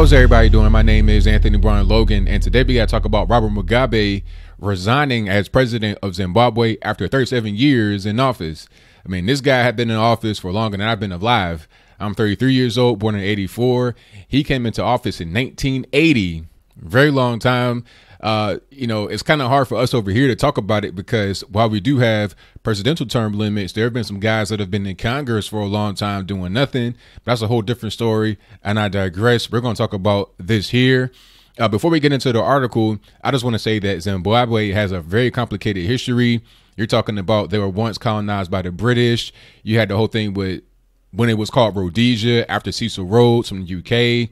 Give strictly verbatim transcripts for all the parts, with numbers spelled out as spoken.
How's everybody doing? My name is Anthony Brian Logan, and today we got to talk about Robert Mugabe resigning as president of Zimbabwe after thirty-seven years in office. I mean, this guy had been in office for longer than I've been alive. I'm thirty-three years old, born in eighty-four. He came into office in nineteen eighty. Very long time. Uh, you know, it's kind of hard for us over here to talk about it because while we do have presidential term limits, there have been some guys that have been in Congress for a long time doing nothing. But that's a whole different story. And I digress. We're going to talk about this here. Uh, before we get into the article, I just want to say that Zimbabwe has a very complicated history. You're talking about they were once colonized by the British. You had the whole thing with when it was called Rhodesia after Cecil Rhodes from the U K.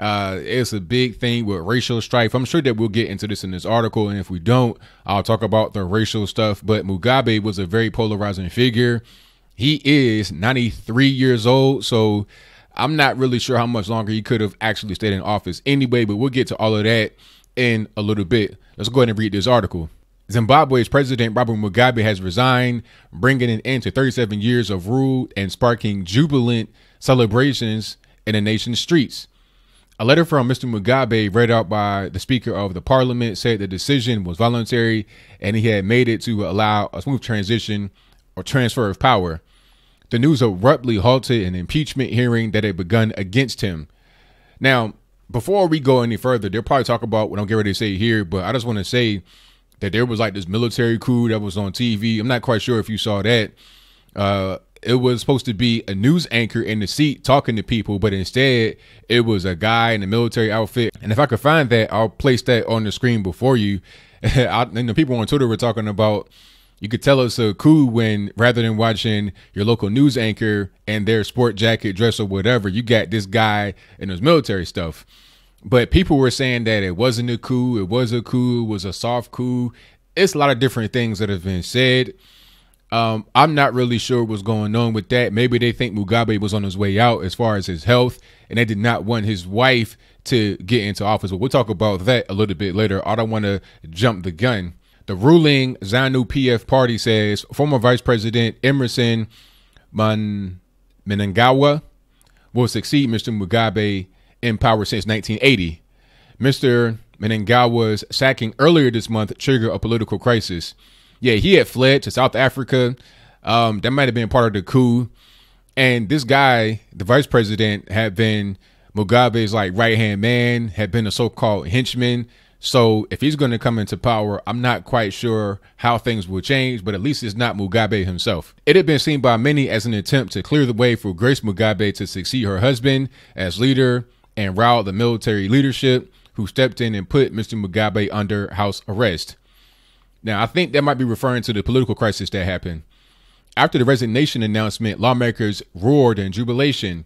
Uh, it's a big thing with racial strife. I'm sure that we'll get into this in this article. And if we don't, I'll talk about the racial stuff. But Mugabe was a very polarizing figure. He is ninety-three years old. So I'm not really sure how much longer he could have actually stayed in office anyway. But we'll get to all of that in a little bit. Let's go ahead and read this article. Zimbabwe's president Robert Mugabe has resigned, bringing an end to thirty-seven years of rule and sparking jubilant celebrations in the nation's streets. A letter from Mister Mugabe, read out by the Speaker of the Parliament, said the decision was voluntary and he had made it to allow a smooth transition or transfer of power. The news abruptly halted an impeachment hearing that had begun against him. Now, before we go any further, they'll probably talk about what I'm getting ready to say here, but I just want to say that there was like this military coup that was on T V. I'm not quite sure if you saw that. Uh, It was supposed to be a news anchor in the seat talking to people, but instead it was a guy in a military outfit. And if I could find that, I'll place that on the screen before you. I, and the people on Twitter were talking about, you could tell it's a coup when rather than watching your local news anchor and their sport jacket, dress or whatever, you got this guy in his military stuff. But people were saying that it wasn't a coup. It was a coup. It was a soft coup. It's a lot of different things that have been said. Um, I'm not really sure what's going on with that. Maybe they think Mugabe was on his way out as far as his health, and they did not want his wife to get into office. But we'll talk about that a little bit later. I don't want to jump the gun. The ruling ZANU-P F party says former Vice President Emmerson Mnangagwa will succeed Mister Mugabe in power since nineteen eighty. Mister Mnangagwa's sacking earlier this month triggered a political crisis. Yeah, he had fled to South Africa. Um, that might have been part of the coup. And this guy, the vice president, had been Mugabe's like right-hand man, had been a so-called henchman. So if he's going to come into power, I'm not quite sure how things will change, but at least it's not Mugabe himself. It had been seen by many as an attempt to clear the way for Grace Mugabe to succeed her husband as leader and rout the military leadership who stepped in and put Mister Mugabe under house arrest. Now, I think that might be referring to the political crisis that happened. After the resignation announcement, lawmakers roared in jubilation.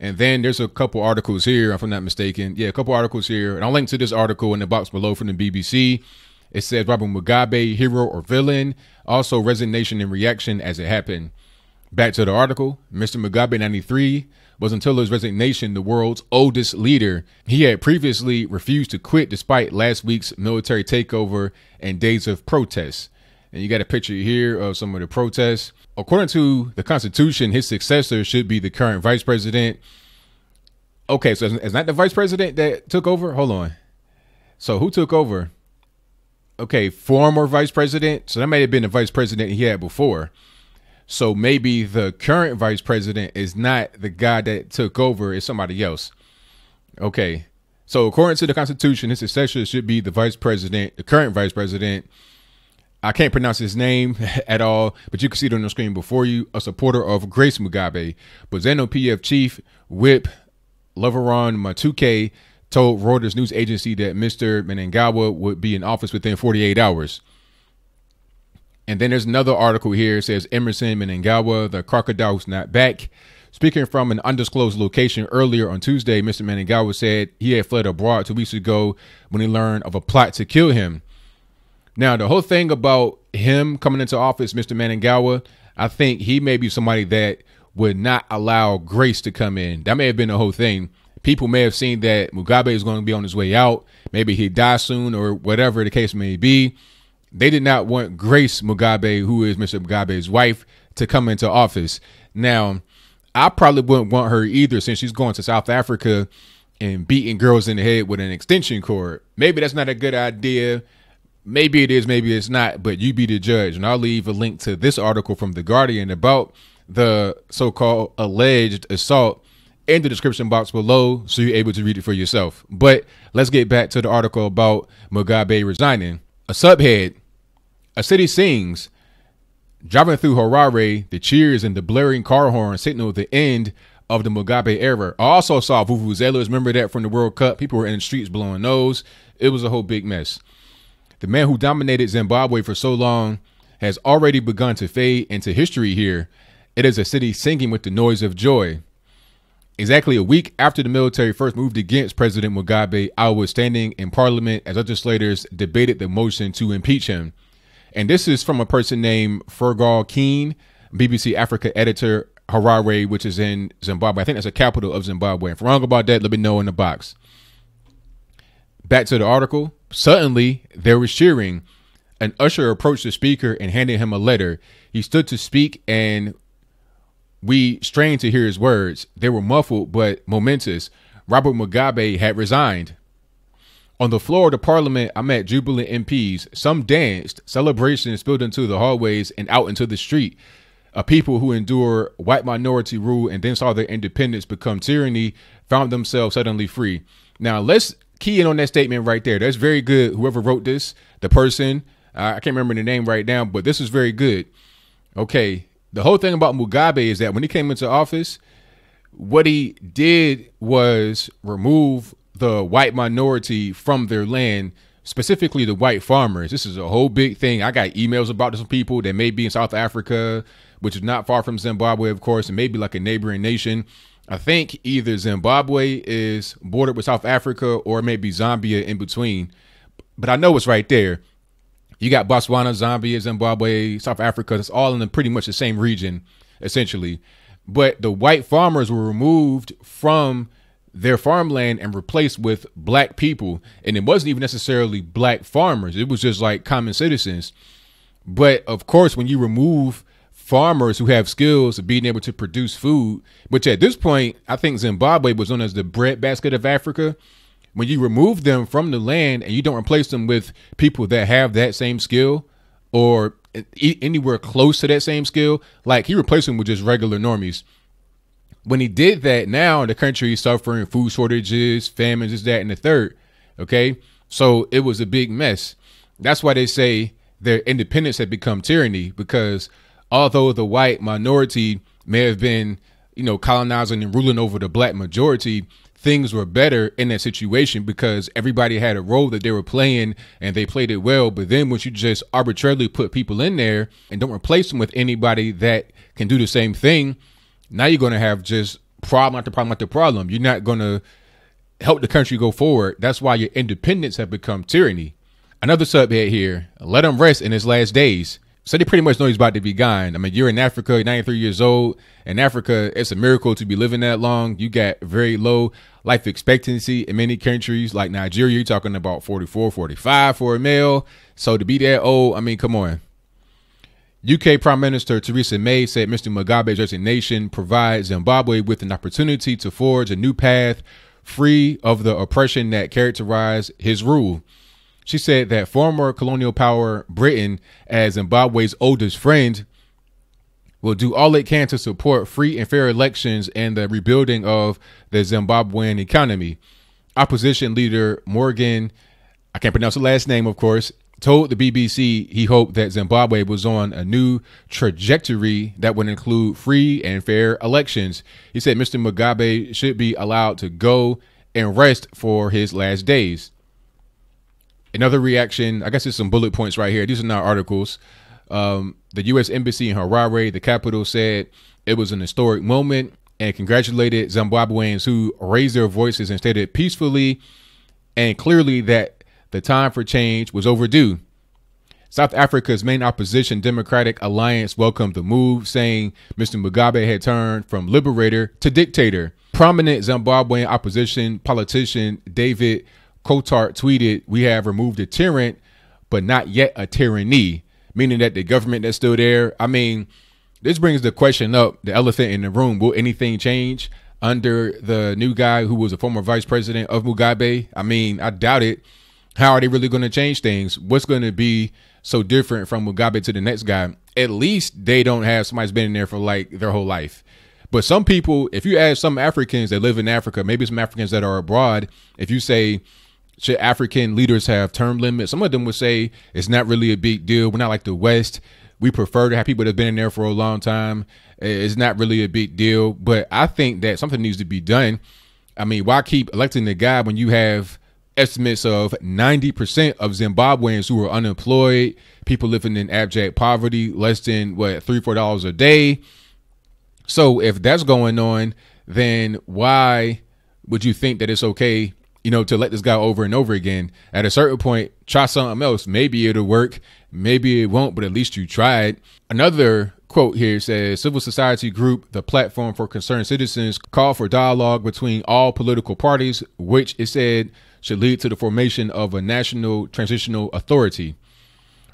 And then there's a couple articles here, if I'm not mistaken. Yeah, a couple articles here. And I'll link to this article in the box below from the B B C. It says Robert Mugabe, hero or villain? Also resignation and reaction as it happened. Back to the article. Mister Mugabe, ninety-three, was until his resignation the world's oldest leader. He had previously refused to quit despite last week's military takeover and days of protests. And you got a picture here of some of the protests. According to the Constitution, his successor should be the current vice president. Okay, so it's not the vice president that took over? Hold on. So who took over? Okay, former vice president. So that may have been the vice president he had before. So maybe the current vice president is not the guy that took over. It's somebody else. Okay. So according to the Constitution, his successor should be the vice president, the current vice president. I can't pronounce his name at all, but you can see it on the screen before you, a supporter of Grace Mugabe. But ZANU-P F chief whip Leveron Matuke told Reuters news agency that Mister Mnangagwa would be in office within forty-eight hours. And then there's another article here. It says Emmerson Mnangagwa, the crocodile who's not back. Speaking from an undisclosed location earlier on Tuesday, Mister Mnangagwa said he had fled abroad two weeks ago when he learned of a plot to kill him. Now, the whole thing about him coming into office, Mister Mnangagwa, I think he may be somebody that would not allow Grace to come in. That may have been the whole thing. People may have seen that Mugabe is going to be on his way out. Maybe he'd die soon or whatever the case may be. They did not want Grace Mugabe, who is Mister Mugabe's wife, to come into office. Now, I probably wouldn't want her either since she's going to South Africa and beating girls in the head with an extension cord. Maybe that's not a good idea. Maybe it is, maybe it's not, but you be the judge. And I'll leave a link to this article from The Guardian about the so-called alleged assault in the description box below, so you're able to read it for yourself. But let's get back to the article about Mugabe resigning. A subhead: a city sings. Driving through Harare, the cheers and the blaring car horn signal the end of the Mugabe era. I also saw vuvuzelas. Remember that from the World Cup? People were in the streets blowing those. It was a whole big mess. The man who dominated Zimbabwe for so long has already begun to fade into history here. It is a city singing with the noise of joy. Exactly a week after the military first moved against President Mugabe, I was standing in parliament as legislators debated the motion to impeach him. And this is from a person named Fergal Keane, B B C Africa editor, Harare, which is in Zimbabwe. I think that's a capital of Zimbabwe. If you're wrong about that, let me know in the box. Back to the article. Suddenly, there was cheering. An usher approached the speaker and handed him a letter. He stood to speak, and we strained to hear his words. They were muffled but momentous. Robert Mugabe had resigned. On the floor of the parliament, I met jubilant M Ps. Some danced. Celebrations spilled into the hallways and out into the street. A people who endure white minority rule and then saw their independence become tyranny found themselves suddenly free. Now, let's key in on that statement right there. That's very good. Whoever wrote this, the person, uh, I can't remember the name right now, but this is very good. Okay. The whole thing about Mugabe is that when he came into office, what he did was remove the white minority from their land, specifically the white farmers. This is a whole big thing. I got emails about some people that may be in South Africa, which is not far from Zimbabwe, of course, and maybe like a neighboring nation. I think either Zimbabwe is bordered with South Africa or maybe Zambia in between. But I know it's right there. You got Botswana, Zambia, Zimbabwe, South Africa. It's all in the, pretty much the same region, essentially. But the white farmers were removed from their farmland and replaced with black people. And it wasn't even necessarily black farmers. It was just like common citizens. But of course, when you remove farmers who have skills of being able to produce food, which at this point, I think Zimbabwe was known as the breadbasket of Africa. When you remove them from the land and you don't replace them with people that have that same skill or anywhere close to that same skill, like he replaced them with just regular normies. When he did that, now the country is suffering food shortages, famines, this, that, and the third. Okay, so it was a big mess. That's why they say their independence had become tyranny, because although the white minority may have been, you know, colonizing and ruling over the black majority, things were better in that situation because everybody had a role that they were playing and they played it well. But then once you just arbitrarily put people in there and don't replace them with anybody that can do the same thing, now you're going to have just problem after problem after problem. You're not going to help the country go forward. That's why your independence have become tyranny. Another subhead here: let him rest in his last days. So they pretty much know he's about to be gone. I mean, you're in Africa, you're ninety-three years old. In Africa, it's a miracle to be living that long. You got very low life expectancy in many countries like Nigeria. You're talking about forty-four, forty-five for a male. So to be that old, I mean, come on. U K Prime Minister Theresa May said Mister Mugabe's resignation provides Zimbabwe with an opportunity to forge a new path free of the oppression that characterized his rule. She said that former colonial power Britain, as Zimbabwe's oldest friend, will do all it can to support free and fair elections and the rebuilding of the Zimbabwean economy. Opposition leader Morgan, I can't pronounce the last name, of course, told the B B C he hoped that Zimbabwe was on a new trajectory that would include free and fair elections. He said Mister Mugabe should be allowed to go and rest for his last days. Another reaction, I guess there's some bullet points right here. These are not articles. Um, the U S Embassy in Harare, the capital, said it was an historic moment and congratulated Zimbabweans who raised their voices and stated peacefully and clearly that the time for change was overdue. South Africa's main opposition Democratic Alliance welcomed the move, saying Mister Mugabe had turned from liberator to dictator. Prominent Zimbabwean opposition politician David Kotart tweeted, "We have removed a tyrant, but not yet a tyranny," meaning that the government that's still there. I mean, this brings the question up, the elephant in the room: will anything change? under the new guy who was a former vice president of Mugabe? I mean, I doubt it. How are they really going to change things? What's going to be so different from Mugabe to the next guy? At least they don't have somebody's been in there for like their whole life. But some people, if you ask some Africans that live in Africa, maybe some Africans that are abroad, if you say, should African leaders have term limits? Some of them would say it's not really a big deal. We're not like the West. We prefer to have people that have been in there for a long time. It's not really a big deal. But I think that something needs to be done. I mean, why keep electing the guy when you have estimates of ninety percent of Zimbabweans who are unemployed, people living in abject poverty, less than what, three, four dollars a day. So if that's going on, then why would you think that it's okay, you know, to let this guy over and over again? At a certain point, try something else. Maybe it'll work. Maybe it won't, but at least you tried. Another quote here says, civil society group, the Platform for Concerned Citizens, call for dialogue between all political parties, which it said should lead to the formation of a national transitional authority.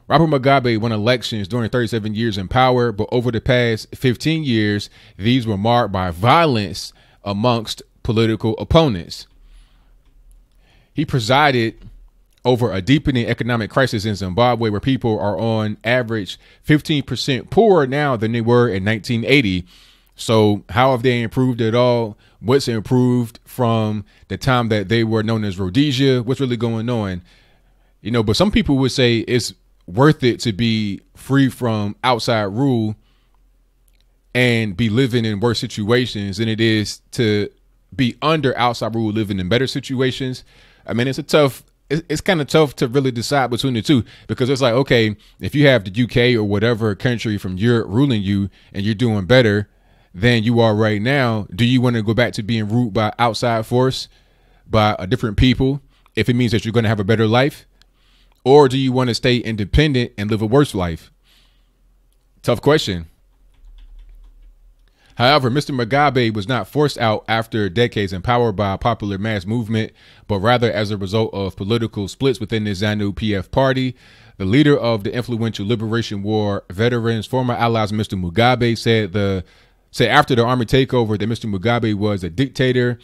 Robert Mugabe won elections during thirty-seven years in power, but over the past fifteen years, these were marked by violence amongst political opponents. He presided over a deepening economic crisis in Zimbabwe, where people are on average fifteen percent poorer now than they were in nineteen eighty. So how have they improved at all? What's improved from the time that they were known as Rhodesia? What's really going on? You know, but some people would say it's worth it to be free from outside rule and be living in worse situations than it is to be under outside rule, living in better situations. I mean, it's a tough, it's, it's kind of tough to really decide between the two, because it's like, okay, if you have the U K or whatever country from Europe ruling you and you're doing better than you are right now, do you want to go back to being ruled by outside force, by a different people, if it means that you're going to have a better life? Or do you want to stay independent and live a worse life? Tough question. However, Mister Mugabe was not forced out after decades in power by a popular mass movement, but rather as a result of political splits within the ZANU P F party. The leader of the influential Liberation War veterans, former allies, Mister Mugabe, said the said after the army takeover that Mister Mugabe was a dictator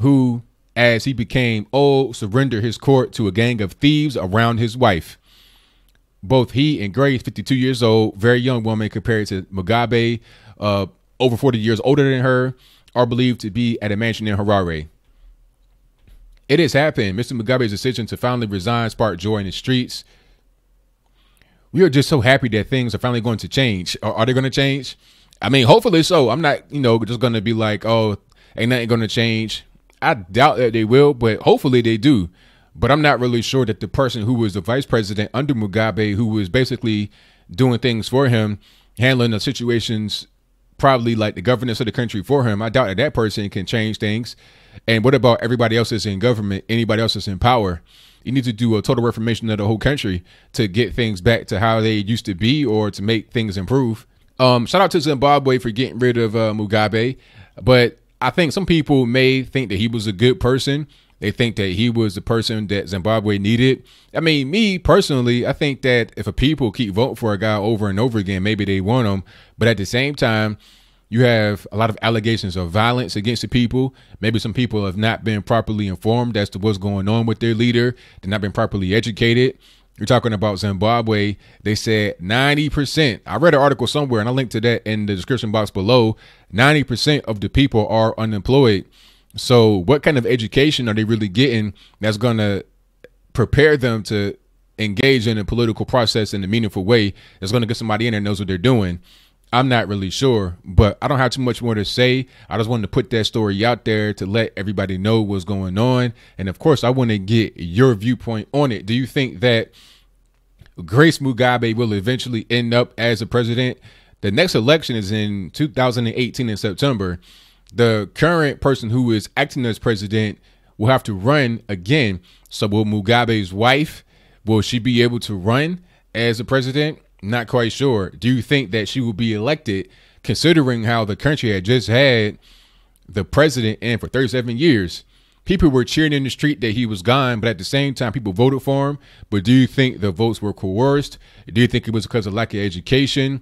who, as he became old, surrendered his court to a gang of thieves around his wife. Both he and Grace, fifty-two years old, very young woman compared to Mugabe, uh, over forty years older than her, are believed to be at a mansion in Harare. It has happened. Mister Mugabe's decision to finally resign sparked joy in the streets. We are just so happy that things are finally going to change. Are, are they going to change? I mean, hopefully so. I'm not, you know, just going to be like, oh, ain't nothing going to change. I doubt that they will, but hopefully they do. But I'm not really sure that the person who was the vice president under Mugabe, who was basically doing things for him, handling the situations, probably like the governance of the country for him, I doubt that that person can change things. And what about everybody else that's in government, anybody else that's in power? You need to do a total reformation of the whole country to get things back to how they used to be, or to make things improve. Um, shout out to Zimbabwe for getting rid of uh, Mugabe. But I think some people may think that he was a good person. They think that he was the person that Zimbabwe needed. I mean, me personally, I think that if a people keep voting for a guy over and over again, maybe they want him. But at the same time, you have a lot of allegations of violence against the people. Maybe some people have not been properly informed as to what's going on with their leader. They've not been properly educated. You're talking about Zimbabwe. They said ninety percent. I read an article somewhere, and I'll link to that in the description box below. ninety percent of the people are unemployed. So what kind of education are they really getting that's going to prepare them to engage in a political process in a meaningful way that's going to get somebody in there that knows what they're doing? I'm not really sure, but I don't have too much more to say. I just wanted to put that story out there to let everybody know what's going on. And of course, I want to get your viewpoint on it. Do you think that Grace Mugabe will eventually end up as a president? The next election is in two thousand eighteen in September. The current person who is acting as president will have to run again. So will Mugabe's wife, will she be able to run as a president? Not quite sure. Do you think that she will be elected, considering how the country had just had the president in for thirty-seven years? People were cheering in the street that he was gone, but at the same time, people voted for him. But do you think the votes were coerced? Do you think it was because of lack of education?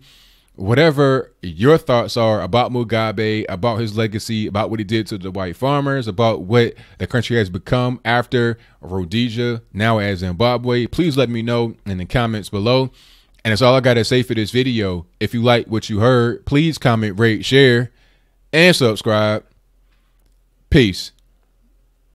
whatever your thoughts are about Mugabe, about his legacy, about what he did to the white farmers, about what the country has become after Rhodesia, now as Zimbabwe, please let me know in the comments below. And that's all I got to say for this video. If you like what you heard, please comment, rate, share, and subscribe. Peace.